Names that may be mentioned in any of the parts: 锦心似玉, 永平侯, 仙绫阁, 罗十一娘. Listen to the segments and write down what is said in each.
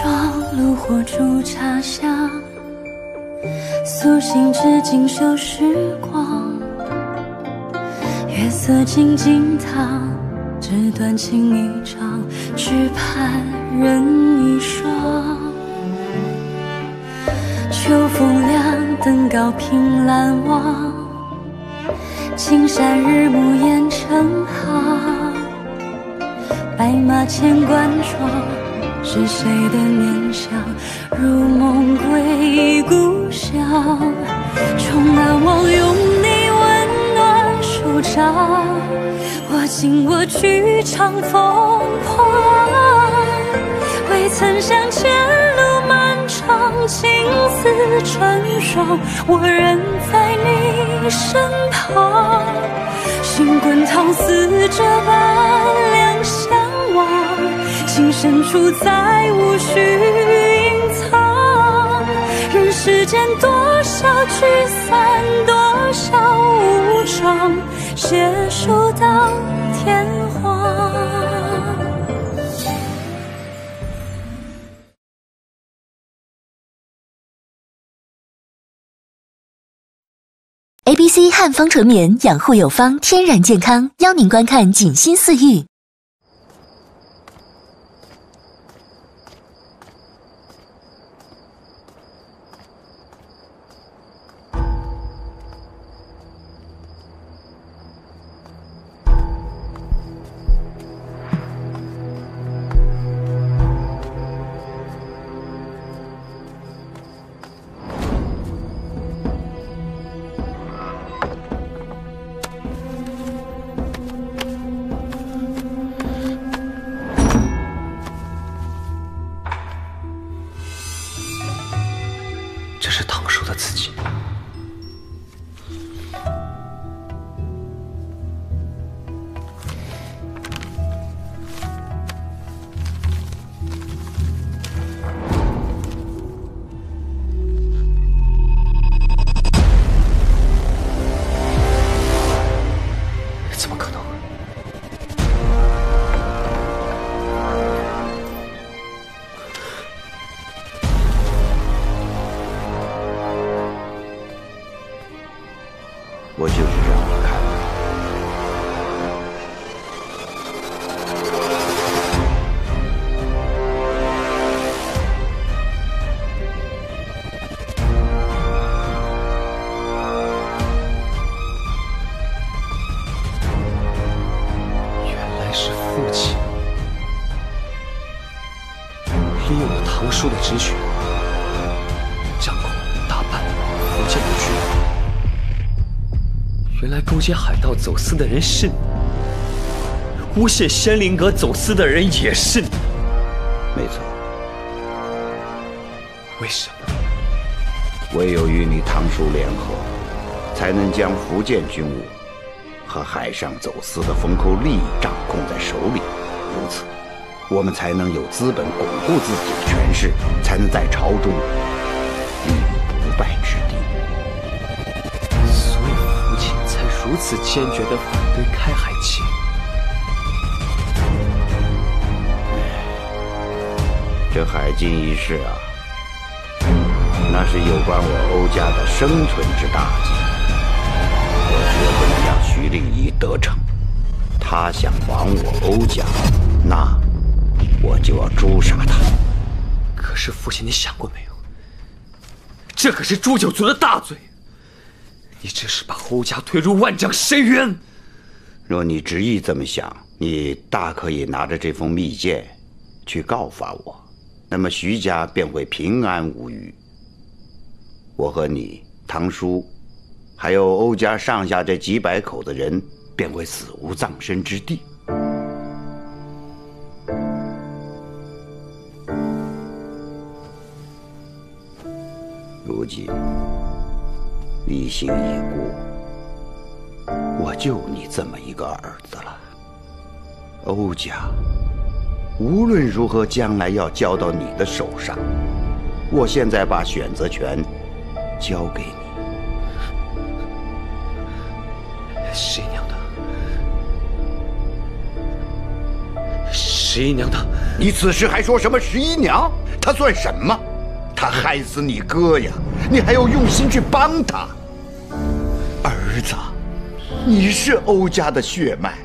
妆，炉火煮茶香，苏醒至今旧时光。月色静静淌，纸短情一场，只盼人一双。秋风凉，登高凭栏望，青山日暮雁成行。白马千关霜，是谁的念想？如梦归故乡，终难忘拥你温暖舒掌，我情我趣常疯狂。未曾想前路漫长，情丝成双，我仍在你身旁。心滚烫似这般两相望，情深处再无需隐藏。人世间多少聚散，多少无常，携手到天荒。ABC 汉方纯棉养护有方，天然健康，邀您观看锦心似玉。走私的人是你，诬陷仙灵阁走私的人也是你。没错。为什么？唯有与你堂叔联合，才能将福建军务和海上走私的风口利益掌控在手里。如此，我们才能有资本巩固自己的权势，才能在朝中立于不败之地。 如此坚决地反对开海劫，这海禁一事啊，那是有关我欧家的生存之大计，我绝不能让徐令仪得逞。他想亡我欧家，那我就要诛杀他。可是父亲，你想过没有？这可是诛九族的大罪。 你这是把侯家推入万丈深渊。若你执意这么想，你大可以拿着这封密件去告发我，那么徐家便会平安无虞。我和你、堂叔，还有欧家上下这几百口的人，便会死无葬身之地。如今。 一心已故，我就你这么一个儿子了。欧家无论如何将来要交到你的手上，我现在把选择权交给你。谁娘的？谁十一娘她……你此时还说什么十一娘？她算什么？她害死你哥呀！你还要用心去帮她？儿子，你是欧家的血脉，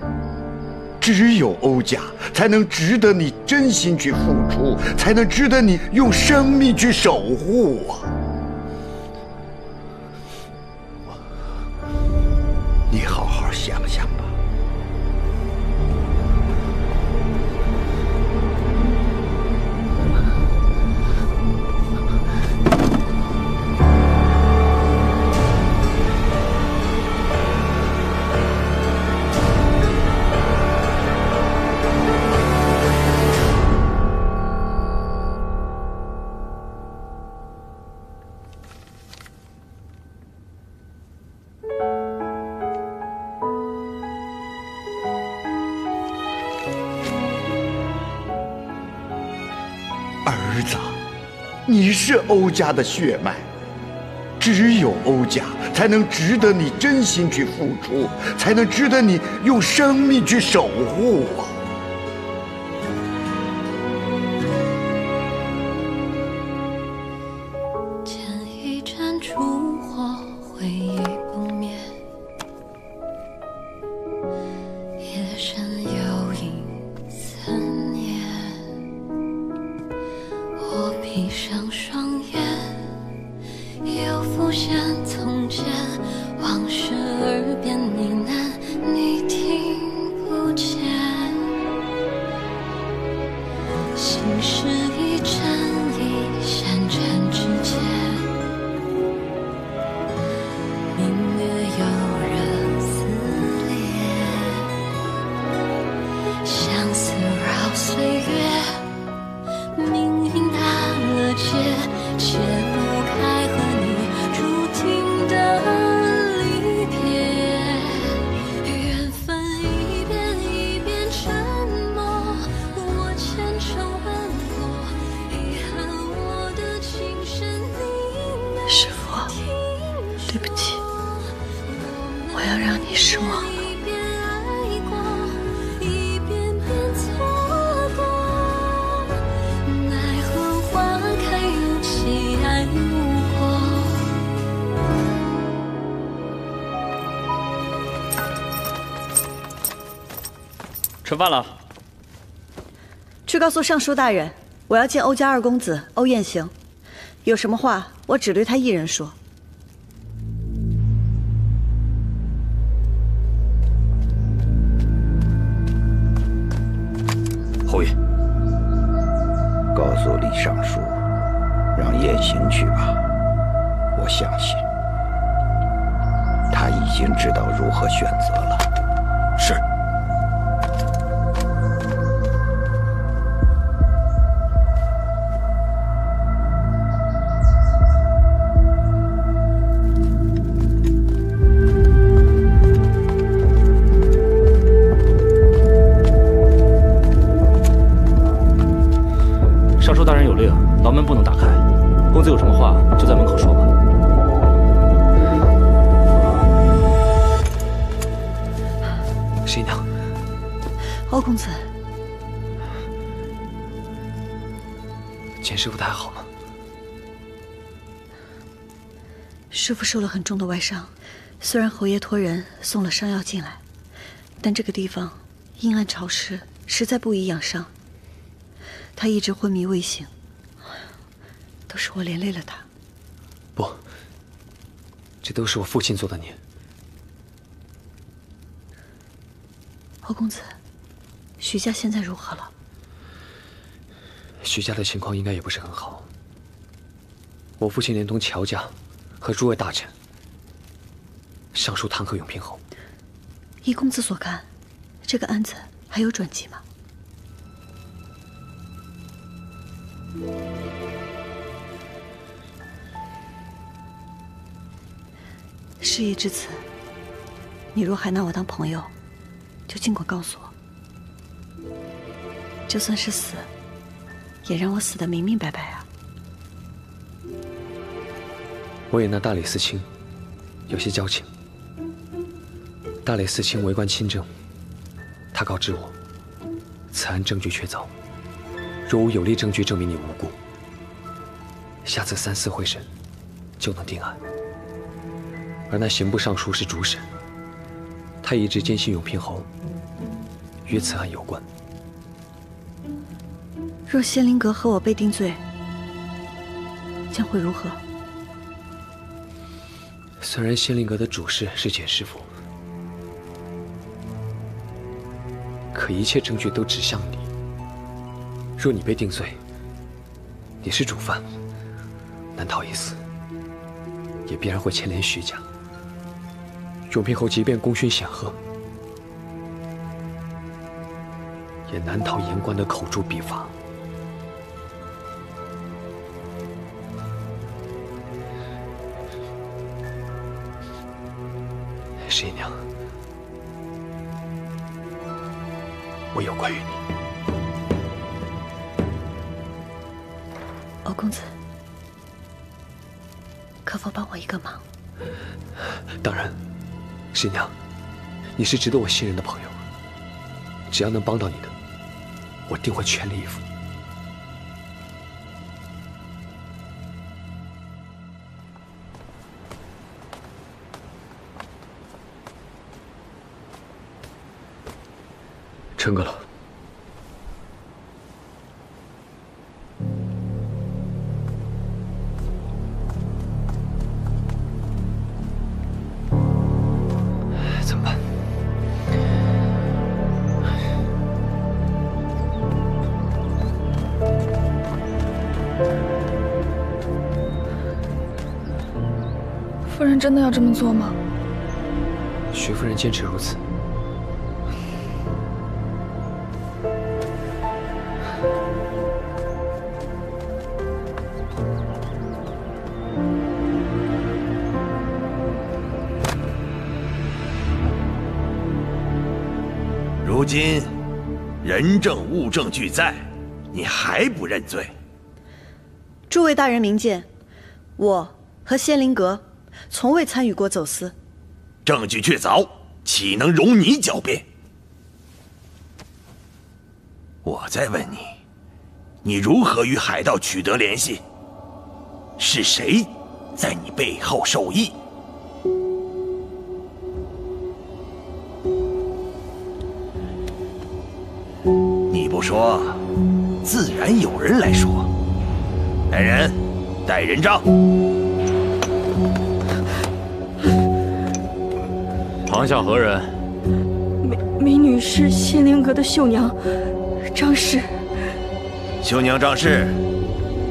只有欧家才能值得你真心去付出，才能值得你用生命去守护啊！你好好想想吧。 你是欧家的血脉，只有欧家才能值得你真心去付出，才能值得你用生命去守护啊！见一盏烛火，回忆不眠。夜深又饮三年，我闭上。 浮现从前往事，耳边呢喃，你听不见。心事一针一线缠指尖，明月有人思念，相思绕岁月，命运打了结，解不开和你。 师傅，对不起，我要让你失望了。吃饭了。去告诉尚书大人，我要见欧家二公子欧雁行。 有什么话，我只对他一人说。侯爷，告诉李尚书，让雁行去吧。我相信他已经知道如何选择了。是。 师父受了很重的外伤，虽然侯爷托人送了伤药进来，但这个地方阴暗潮湿，实在不宜养伤。他一直昏迷未醒，都是我连累了他。不，这都是我父亲做的孽。侯公子，徐家现在如何了？徐家的情况应该也不是很好。我父亲连同乔家。 和诸位大臣上书弹劾永平侯。依公子所看，这个案子还有转机吗？事已至此，你若还拿我当朋友，就尽管告诉我，就算是死，也让我死得明明白白啊！ 我也拿大理寺卿有些交情。大理寺卿为官清正，他告知我，此案证据确凿，若无有力证据证明你无辜，下次三司会审就能定案。而那刑部尚书是主审，他一直坚信永平侯与此案有关。若仙灵阁和我被定罪，将会如何？虽然仙灵阁的主事是简师傅。 可一切证据都指向你。若你被定罪，你是主犯，难逃一死，也必然会牵连徐家。永平侯即便功勋显赫，也难逃言官的口诛笔伐。十一娘。 我有关于你，欧公子，可否帮我一个忙？当然，十娘，你是值得我信任的朋友，只要能帮到你的，我定会全力以赴。陈阁老，怎么办？夫人真的要这么做吗？徐夫人坚持如此。 如今，人证物证俱在，你还不认罪？诸位大人明鉴，我和仙灵阁从未参与过走私，证据确凿，岂能容你狡辩？我再问你，你如何与海盗取得联系？是谁在你背后授意？ 说，自然有人来说。来人，带人杖。堂下何人？美女是仙灵阁的绣娘，张氏。绣娘张氏，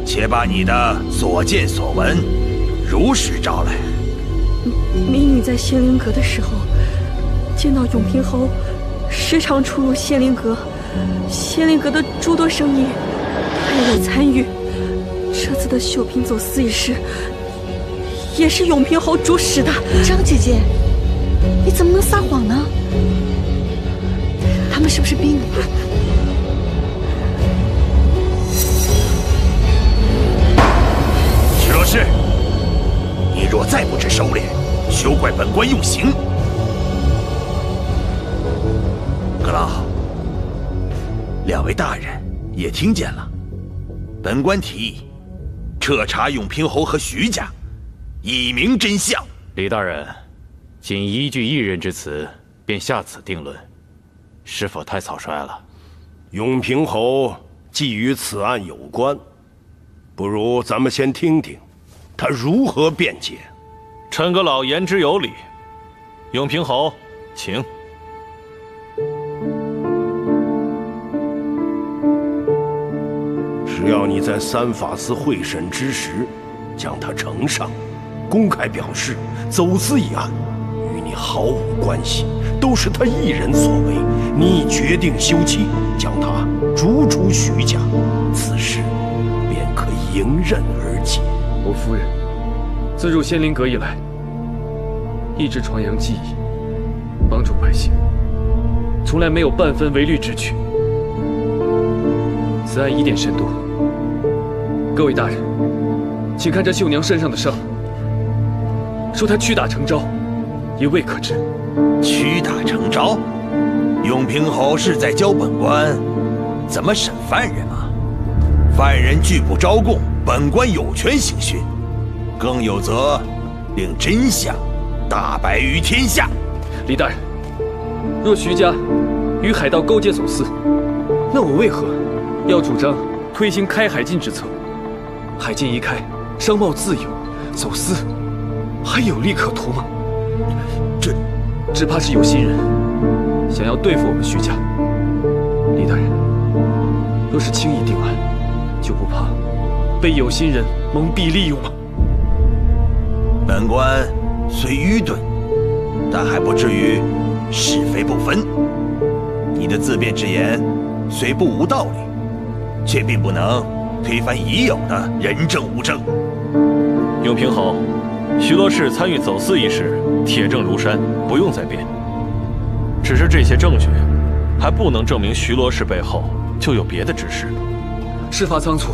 且把你的所见所闻如实招来。美女在仙灵阁的时候，见到永平侯，时常出入仙灵阁。 仙灵阁的诸多生意，他也有参与。这次的绣品走私一事，也是永平侯主使的。张姐姐，你怎么能撒谎呢？他们是不是逼你？徐若是，你若再不知收敛，休怪本官用刑。阁老。 两位大人也听见了，本官提议彻查永平侯和徐家，以明真相。李大人，仅依据一人之词，便下此定论，是否太草率了？永平侯既与此案有关，不如咱们先听听他如何辩解。陈阁老言之有理，永平侯，请。 只要你在三法司会审之时，将他呈上，公开表示走私一案与你毫无关系，都是他一人所为，你已决定休妻，将他逐出徐家，此事便可迎刃而解。我夫人自入仙灵阁以来，一直传扬技艺，帮助百姓，从来没有半分违律之举。此案疑点甚多。 各位大人，请看这绣娘身上的伤，说她屈打成招，也未可知。屈打成招，永平侯是在教本官怎么审犯人啊？犯人拒不招供，本官有权刑讯，更有责令真相大白于天下。李大人，若徐家与海盗勾结走私，那我为何要主张推行开海禁之策？海禁一开，商贸自由，走私还有利可图吗？这只怕是有心人想要对付我们徐家。李大人，若是轻易定案，就不怕被有心人蒙蔽利用吗？本官虽愚钝，但还不至于是非不分。你的自辩之言虽不无道理，却并不能推翻已有的人证物证。永平侯，徐罗氏参与走私一事，铁证如山，不用再辩。只是这些证据还不能证明徐罗氏背后就有别的指使。事发仓促，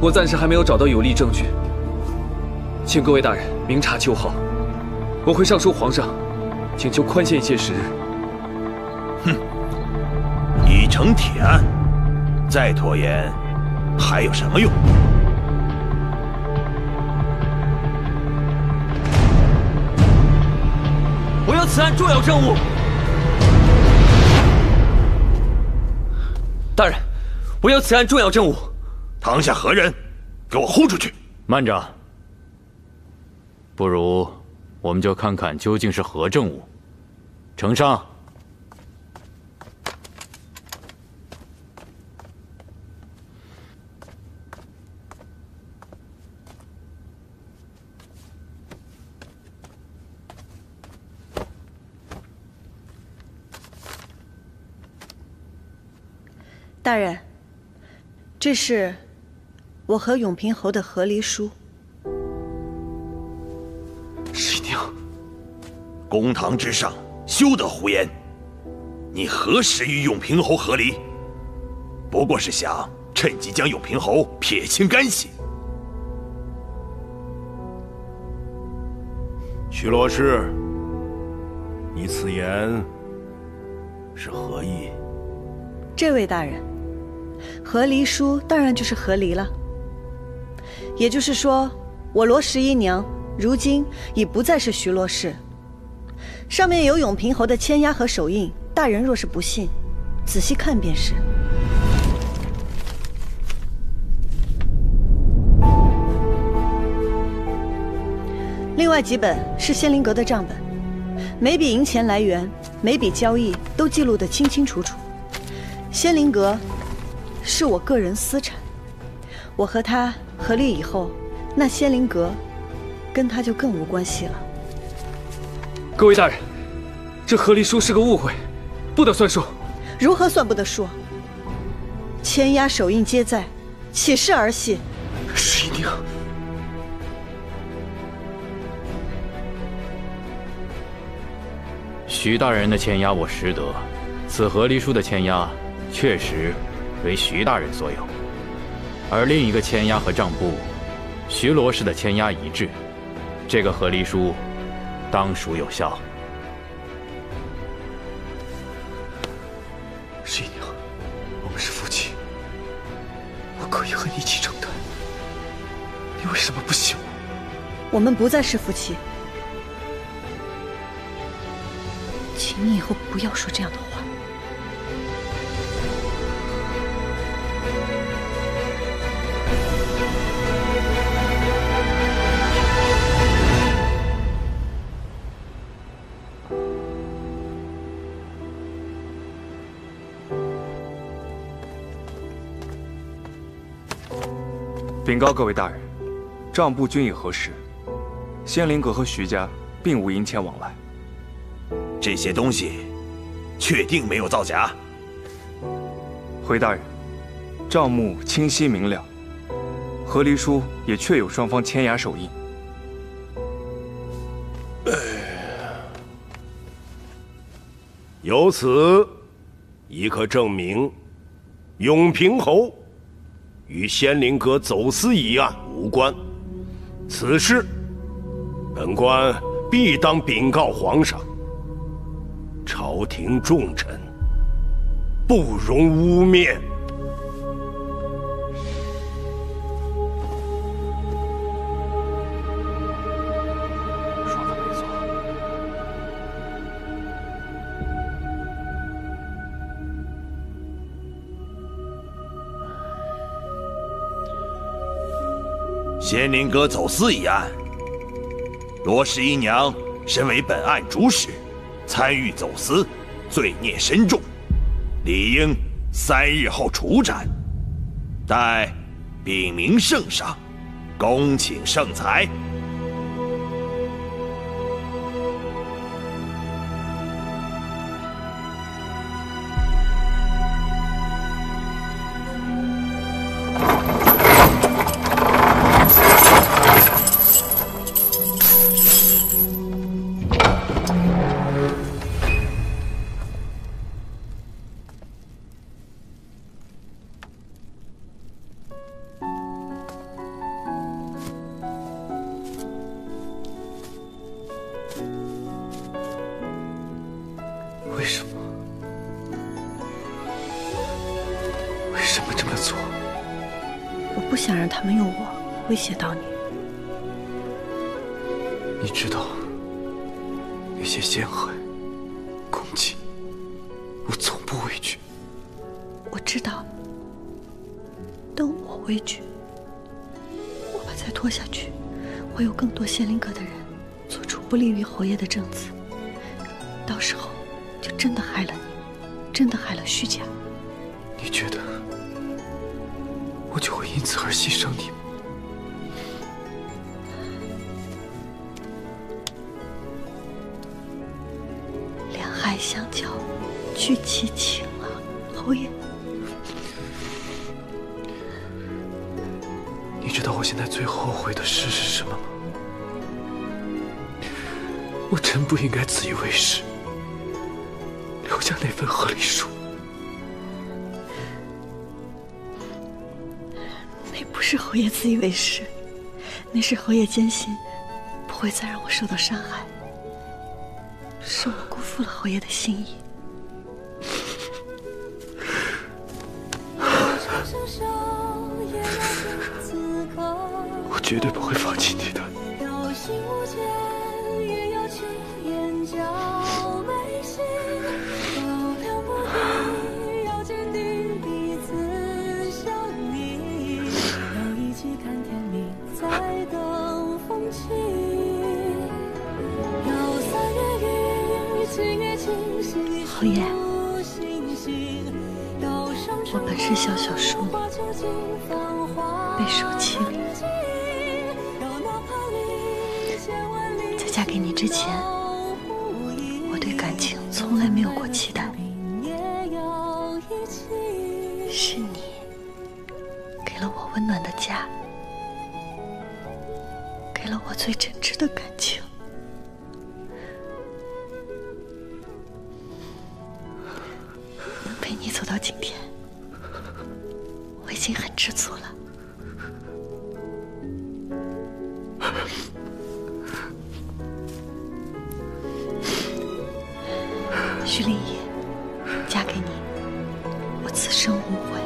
我暂时还没有找到有力证据，请各位大人明察秋毫。我会上书皇上，请求宽限一些时日。哼，已成铁案，再拖延还有什么用？我有此案重要证物。大人，我有此案重要证物。堂下何人？给我轰出去！慢着，不如我们就看看究竟是何证物。呈上。大人，这是我和永平侯的和离书。水娘，公堂之上休得胡言！你何时与永平侯和离？不过是想趁机将永平侯撇清干系。徐罗氏，你此言是何意？这位大人，和离书当然就是和离了。也就是说，我罗十一娘如今已不再是徐罗氏，上面有永平侯的签押和手印。大人若是不信，仔细看便是。另外几本是仙灵阁的账本，每笔银钱来源、每笔交易都记录得清清楚楚。仙灵阁是我个人私产，我和他合力以后，那仙灵阁跟他就更无关系了。各位大人，这和离书是个误会，不得算数。如何算不得数？签押手印皆在，岂是儿戏？水娘，徐大人的签押我识得，此和离书的签押确实为徐大人所有，而另一个签押和账簿，徐罗氏的签押一致，这个和离书当属有效。水娘，我们是夫妻，我可以和你一起承担，你为什么不信我？我们不再是夫妻，请你以后不要说这样的话。禀告各位大人，账簿均已核实，仙灵阁和徐家并无银钱往来。这些东西确定没有造假？回大人，账目清晰明了，和离书也确有双方签押手印。由此，已可证明，永平侯与仙灵阁走私一案无关，此事本官必当禀告皇上。朝廷重臣不容污蔑。仙灵阁走私一案，罗十一娘身为本案主使，参与走私，罪孽深重，理应3日后处斩。待禀明圣上，恭请圣裁。 是侯爷坚信不会再让我受到伤害，是我辜负了侯爷的心意。我绝对不会放弃你的。侯爷，我本是小小庶女，备受欺凌。在嫁给你之前，我对感情从来没有过期待。是你给了我温暖的家，给了我最真挚的感情。 走到今天，我已经很知足了。徐灵叶，嫁给你，我此生无悔。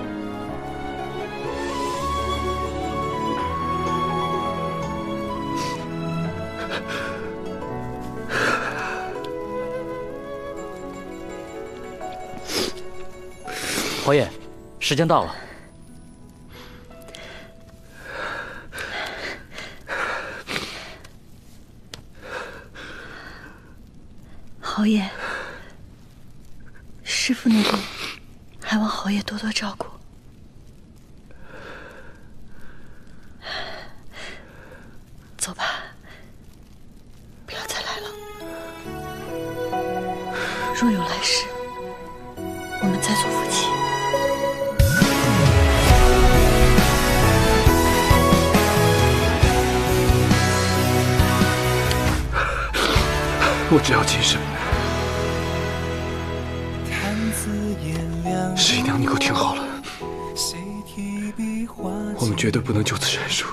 侯爷，时间到了。侯爷，师父那边还望侯爷多多照顾。走吧，不要再来了。若有来世，我们再做夫妻。 我只要今生。十一娘，你给我听好了，我们绝对不能就此认输。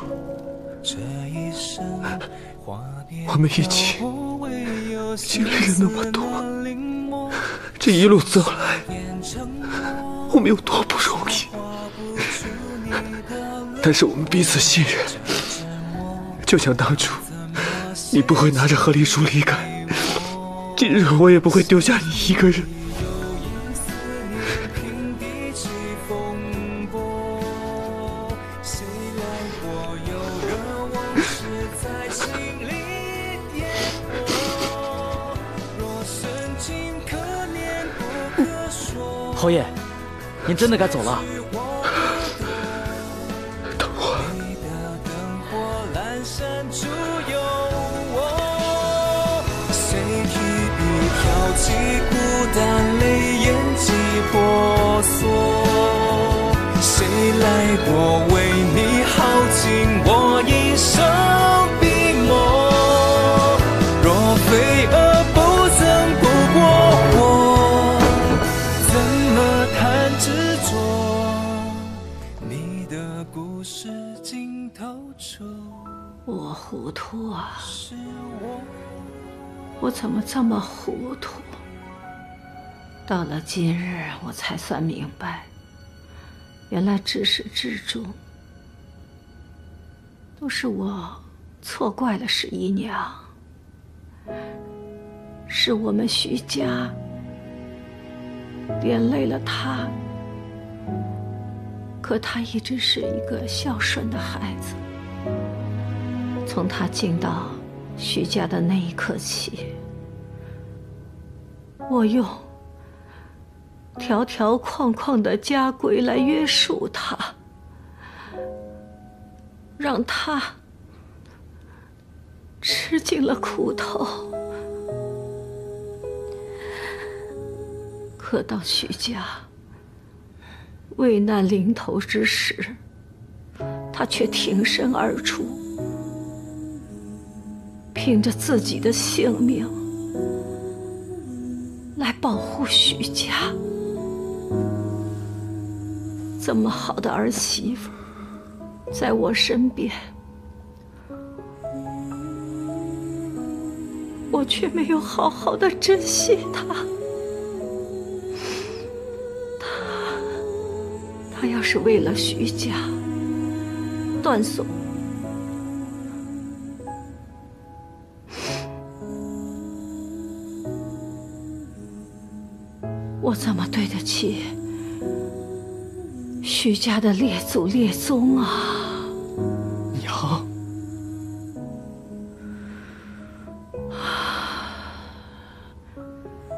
我们一起经历了那么多，这一路走来，我们有多不容易，但是我们彼此信任，就像当初，你不会拿着和离书离开。 今日我也不会丢下你一个人。侯爷，您真的该走了。等我。谁来过为你耗尽我一生笔墨？若飞蛾。 我糊涂啊！我怎么这么糊涂？到了今日，我才算明白，原来至始至终都是我错怪了十一娘，是我们徐家连累了她。可她一直是一个孝顺的孩子。 从他进到徐家的那一刻起，我用条条框框的家规来约束他，让他吃尽了苦头。可当徐家危难临头之时，他却挺身而出。 凭着自己的性命来保护徐家，这么好的儿媳妇在我身边，我却没有好好的珍惜她。她要是为了徐家断送。 我怎么对得起徐家的列祖列宗啊？娘，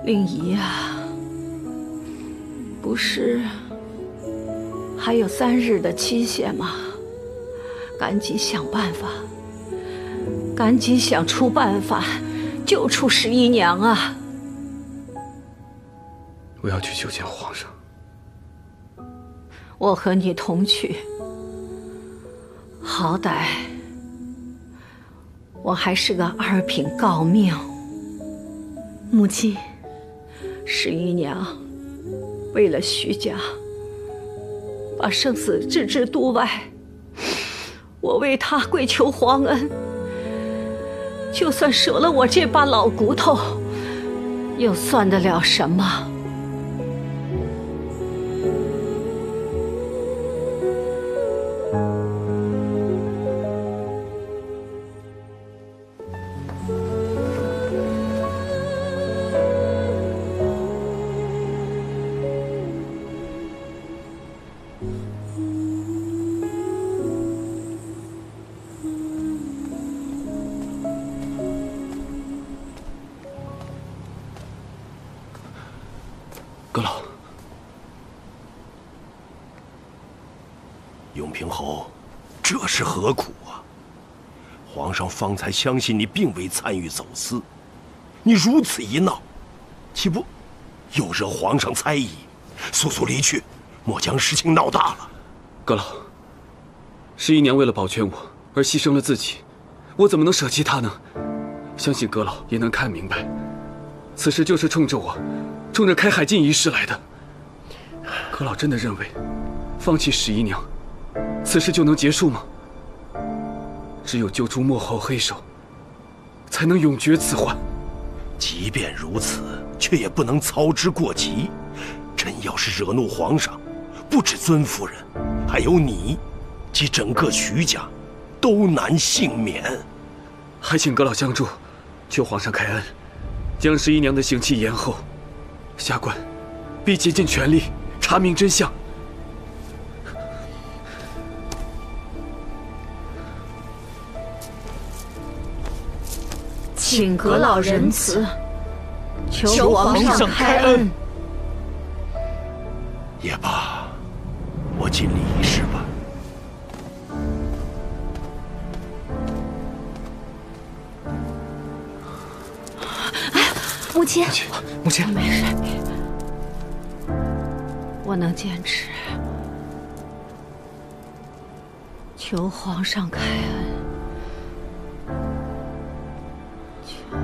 令姨啊，不是还有3日的期限吗？赶紧想办法，赶紧想出办法，救出十一娘啊！ 我要去求见皇上。我和你同去，好歹我还是个二品诰命。母亲，十一娘为了徐家，把生死置之度外，我为她跪求皇恩。就算折了我这把老骨头，又算得了什么？ 阁老，永平侯，这是何苦啊？皇上方才相信你并未参与走私，你如此一闹，岂不又惹皇上猜疑？速速离去，莫将事情闹大了。阁老，十一娘为了保全我而牺牲了自己，我怎么能舍弃她呢？相信阁老也能看明白，此事就是冲着我。 冲着开海禁一事来的，阁老真的认为放弃十一娘，此事就能结束吗？只有揪出幕后黑手，才能永绝此患。即便如此，却也不能操之过急。朕要是惹怒皇上，不止尊夫人，还有你及整个徐家，都难幸免。还请阁老相助，求皇上开恩，将十一娘的刑期延后。 下官必竭尽全力查明真相。请阁老仁慈，求皇上开恩。也罢，我尽力一试吧。 母亲，母亲，没事，我能坚持。求皇上开恩，求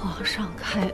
皇上开恩。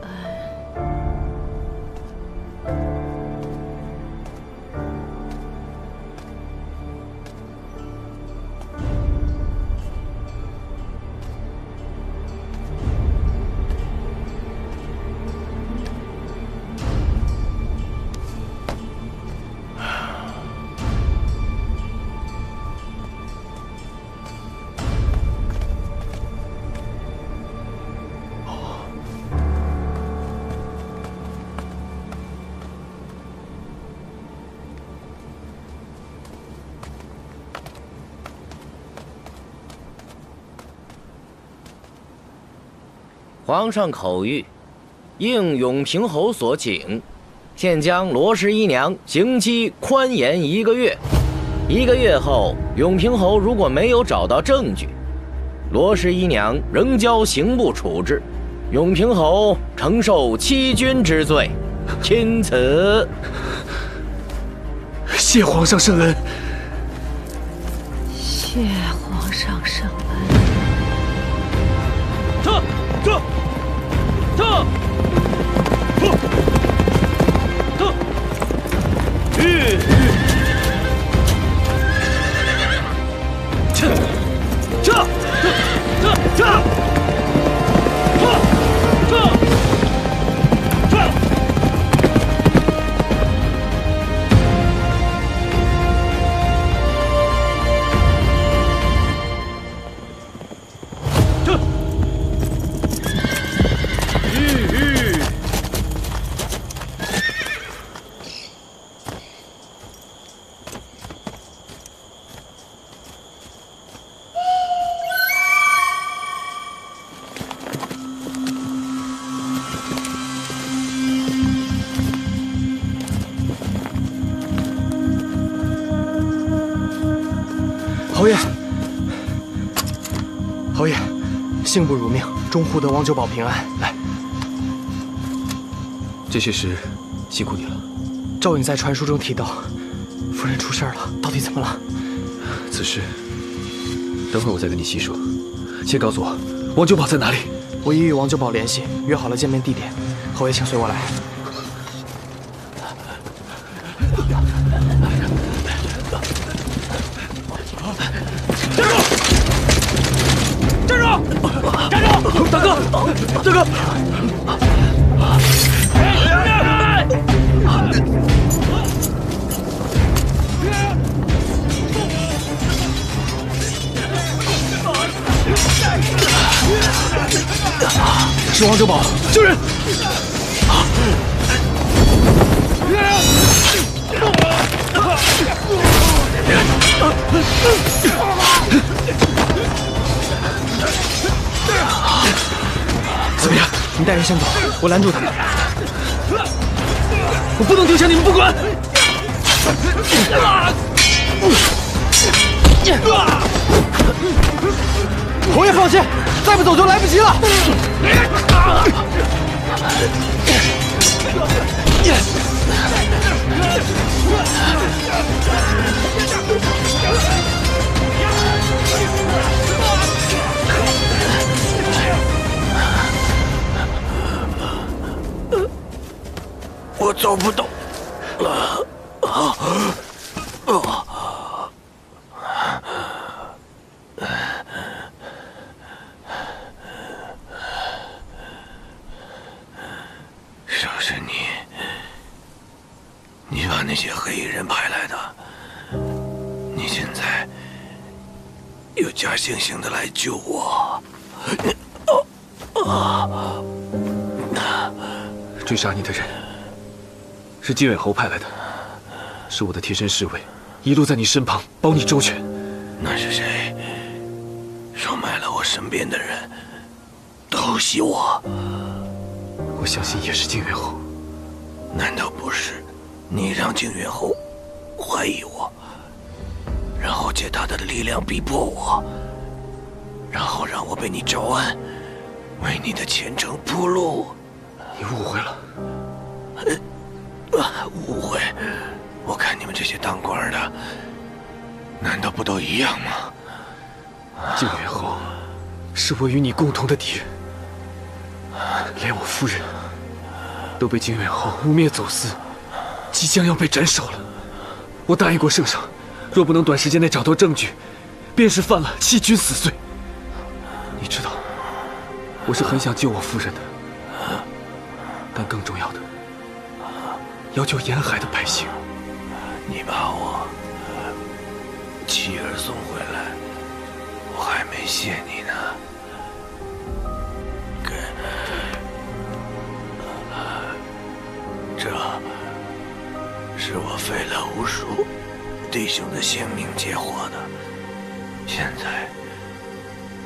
皇上口谕，应永平侯所请，现将罗十一娘刑期宽延1个月。1个月后，永平侯如果没有找到证据，罗十一娘仍交刑部处置，永平侯承受欺君之罪。钦此。谢皇上圣恩。谢皇上圣恩。幸不辱命，终护得王九保平安。来，这些时辛苦你了。赵颖在传书中提到，夫人出事了，到底怎么了？此事，等会我再跟你细说。先告诉我，王九保在哪里？我已与王九保联系，约好了见面地点。侯爷，请随我来。 是王九保，救人！怎么样？你带人先走，我拦住他们。我不能丢下你们不管！ 侯爷放心，再不走就来不及了。我走不动了。静静的来救我！追杀你的人是金尾侯派来的，是我的贴身侍卫，一路在你身旁，帮你周全。那是谁出卖了我身？身边的人都喜我，我相信也是靖远侯。难道不是你让靖远侯怀疑我，然后借他的力量逼迫我，然后让我被你招安，为你的前程铺路？你误会了。误会？我看你们这些当官的，难道不都一样吗？ 靖远侯是我与你共同的敌人，连我夫人都被靖远侯污蔑走私，即将要被斩首了。我答应过圣上，若不能短时间内找到证据，便是犯了欺君死罪。你知道，我是很想救我夫人的，但更重要的，要救沿海的百姓。你把我妻儿送回来。 我还没谢你呢，给，这是我费了无数弟兄的性命结伙的，现在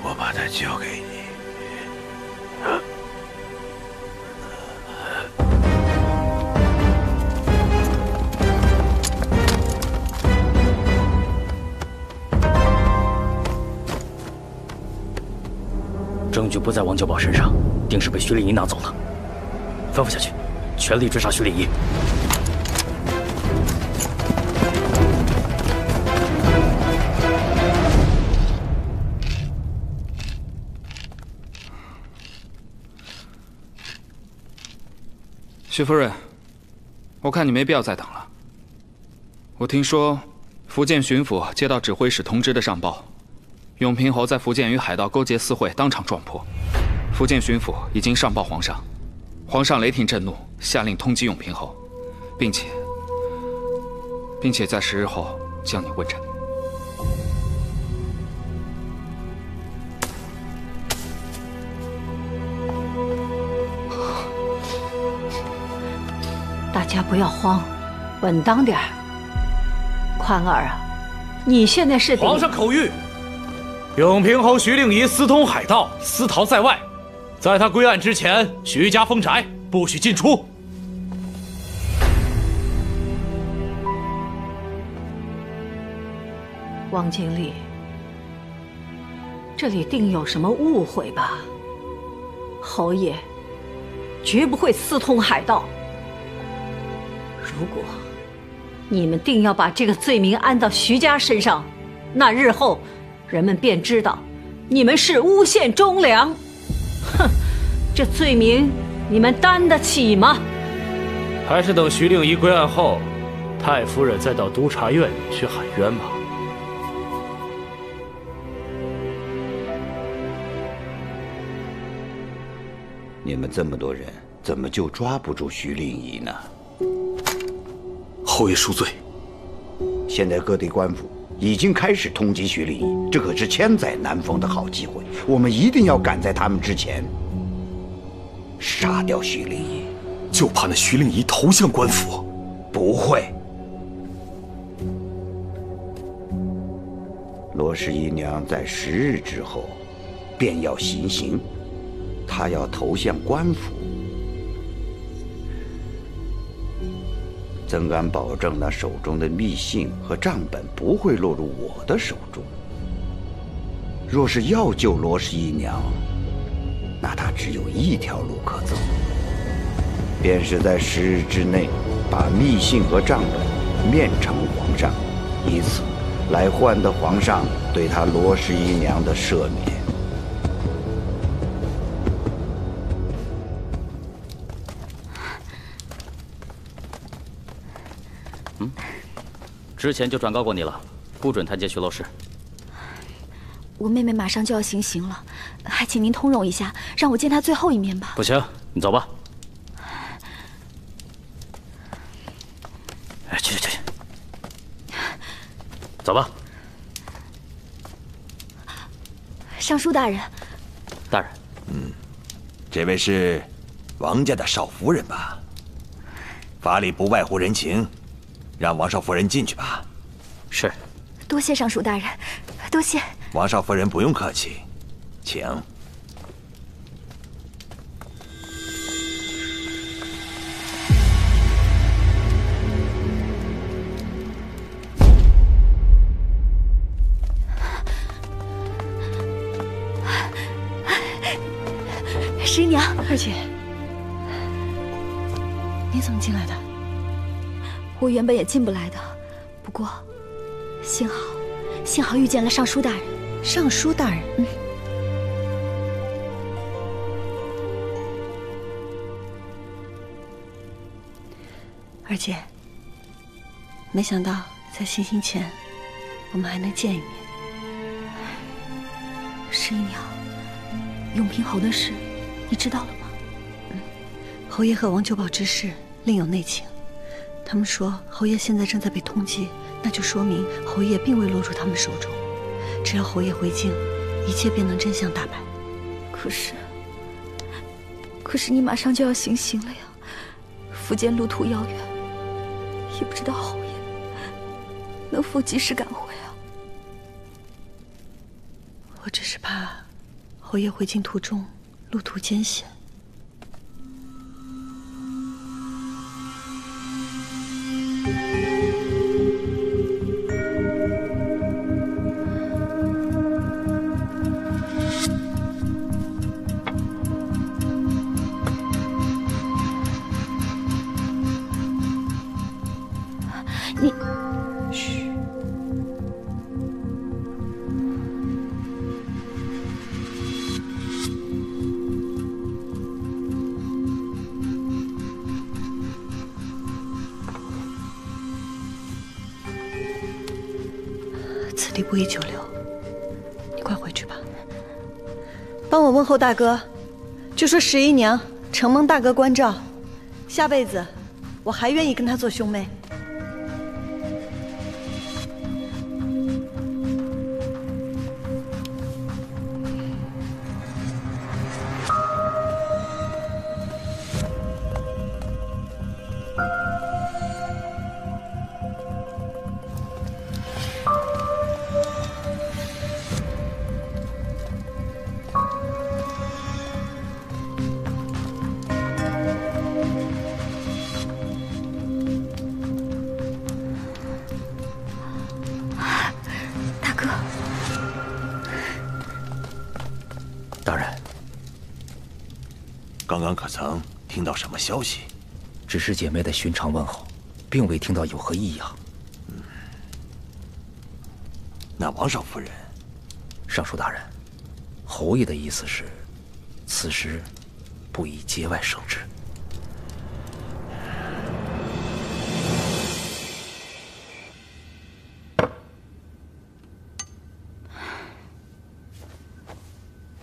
我把它交给你。 证据不在王九宝身上，定是被徐丽仪拿走了。吩咐下去，全力追杀徐丽仪。徐夫人，我看你没必要再等了。我听说，福建巡抚接到指挥使同知的上报。 永平侯在福建与海盗勾结私会，当场撞破。福建巡抚已经上报皇上，皇上雷霆震怒，下令通缉永平侯，并且在10日后将你问斩。大家不要慌，稳当点儿。宽儿啊，你现在是皇上口谕。 永平侯徐令仪私通海盗，私逃在外，在他归案之前，徐家封宅，不许进出。汪经理，这里定有什么误会吧？侯爷绝不会私通海盗。如果你们定要把这个罪名安到徐家身上，那日后…… 人们便知道，你们是诬陷忠良。哼，这罪名你们担得起吗？还是等徐令仪归案后，太夫人再到督察院里去喊冤吧。你们这么多人，怎么就抓不住徐令仪呢？侯爷恕罪。现在各地官府。 已经开始通缉徐令仪，这可是千载难逢的好机会，我们一定要赶在他们之前杀掉徐令仪。就怕那徐令仪投向官府，不会。罗十一娘在10日之后便要行刑，她要投向官府，怎敢保证那手中的密信和账本不会落入我的手中？若是要救罗十一娘，那她只有一条路可走，便是在10日之内把密信和账本面呈皇上，以此来换得皇上对她罗十一娘的赦免。之前就转告过你了，不准探街巡逻室。我妹妹马上就要行刑了，还请您通融一下，让我见她最后一面吧。不行，你走吧。哎，去，走吧。尚书大人。大人，这位是王家的少夫人吧？法理不外乎人情。 让王少夫人进去吧。是。多谢尚书大人，多谢。王少夫人不用客气，请。十娘，二姐，你怎么进来的？我原本也进不来的，不过幸好遇见了尚书大人。尚书大人，二姐，没想到在行刑前，我们还能见一面。十一娘，永平侯的事，你知道了吗？侯爷和王九宝之事另有内情，他们说侯爷现在正在被通缉，那就说明侯爷并未落入他们手中。只要侯爷回京，一切便能真相大白。可是你马上就要行刑了呀，苻坚路途遥远。也不知道侯爷能否及时赶回啊！我只是怕侯爷回京途中路途艰险。不宜久留，你快回去吧。帮我问候大哥，就说十一娘承蒙大哥关照，下辈子我还愿意跟他做兄妹。曾听到什么消息？只是姐妹的寻常问候，并未听到有何异样。那王少夫人，尚书大人，侯爷的意思是，此时不宜节外生枝。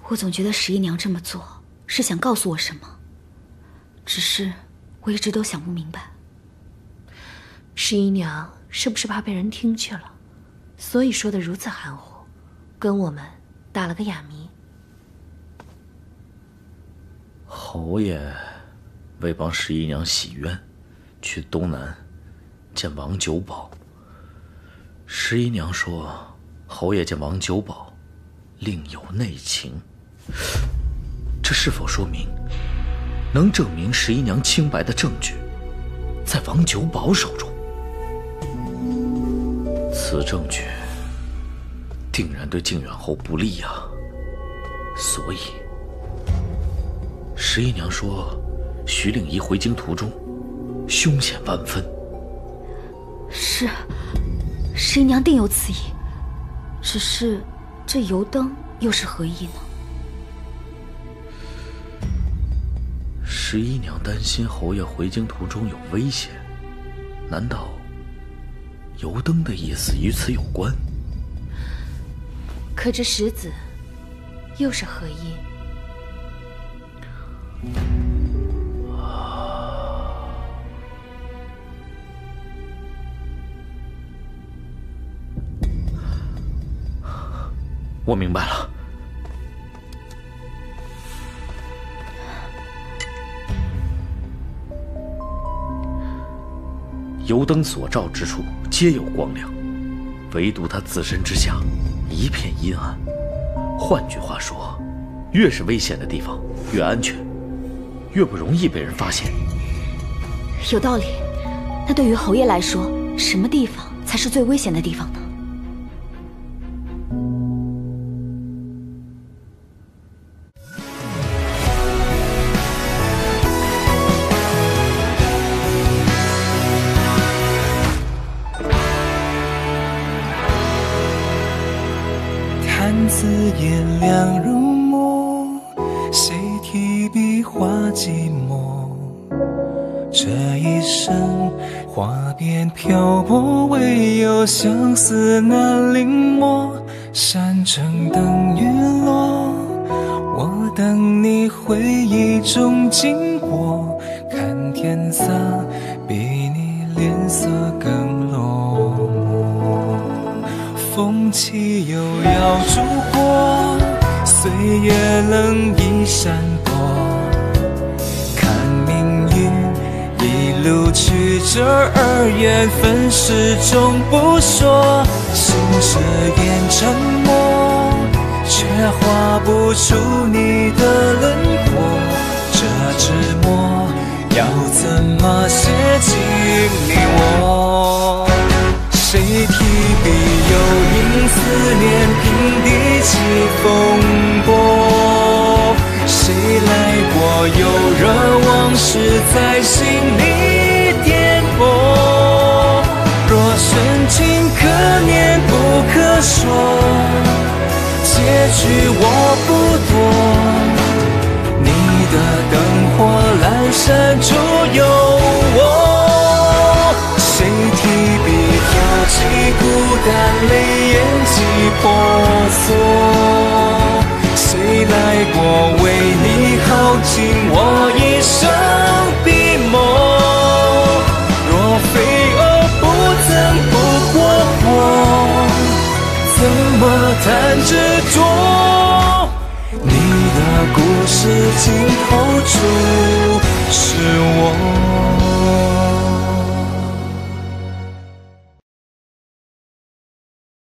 我总觉得十一娘这么做是想告诉我什么。只是我一直都想不明白，十一娘是不是怕被人听去了，所以说的如此含糊，跟我们打了个哑谜。侯爷为帮十一娘洗冤，去东南见王九宝。十一娘说，侯爷见王九宝另有内情，这是否说明？能证明十一娘清白的证据，在王九宝手中。此证据定然对靖远侯不利啊！所以，十一娘说，徐令仪回京途中，凶险万分。是，十一娘定有此意。只是，这油灯又是何意呢？十一娘担心侯爷回京途中有危险，难道油灯的意思与此有关？可这石子又是何意？我明白了。油灯所照之处皆有光亮，唯独它自身之下一片阴暗。换句话说，越是危险的地方越安全，越不容易被人发现。有道理。那对于侯爷来说，什么地方才是最危险的地方呢？ 自眼亮如墨，谁提笔画寂寞？这一生花边漂泊，唯有相思难临摹。山城等雨落，我等你回忆中经过。看天色比你脸色更落寞。 风起又要烛火，岁月冷一闪躲。看命运一路曲折，而缘分始终不说。心只言沉默，却画不出你的轮廓。这纸墨要怎么写尽你我？ 谁提笔又因思念平地起风波？谁来过又惹往事在心里颠簸？若深情可念不可说，结局我不多。你的灯火阑珊处有我，谁提笔？ 几孤单，泪眼几婆娑。谁来过为你耗尽我一生笔墨？若非我不曾不活过，怎么谈执着？你的故事尽头处是我。